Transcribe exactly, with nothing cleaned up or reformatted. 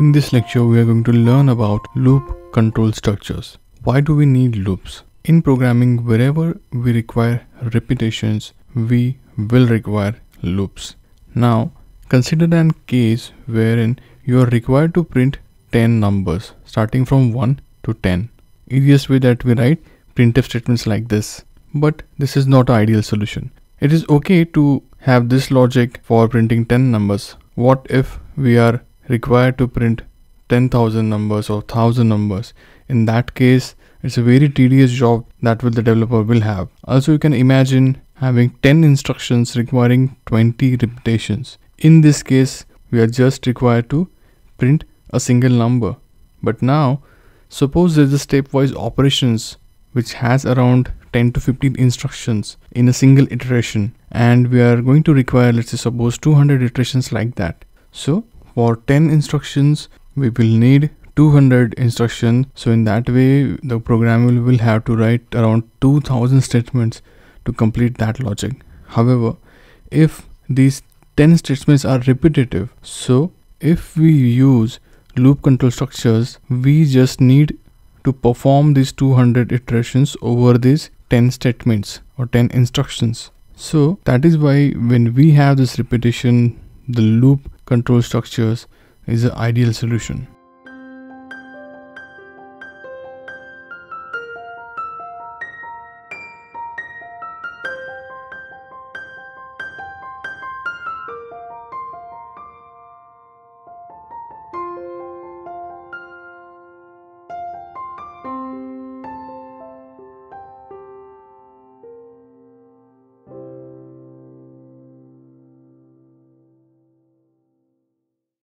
In this lecture, we are going to learn about loop control structures. Why do we need loops? In programming, wherever we require repetitions, we will require loops. Now, consider an case wherein you are required to print ten numbers starting from one to ten. Easiest way that we write printf statements like this. But this is not an ideal solution. It is okay to have this logic for printing ten numbers. What if we are required to print ten thousand numbers or one thousand numbers? In that case, it's a very tedious job that will the developer will have. Also, you can imagine having ten instructions requiring twenty repetitions. In this case, we are just required to print a single number. But now, suppose there's a stepwise operations which has around ten to fifteen instructions in a single iteration, and we are going to require, let's say, suppose two hundred iterations like that. So for ten instructions, we will need two hundred instructions. So in that way, the programmer will have to write around two thousand statements to complete that logic. However, if these ten statements are repetitive, so if we use loop control structures, we just need to perform these two hundred iterations over these ten statements or ten instructions. So that is why when we have this repetition, the loop control structures is the ideal solution.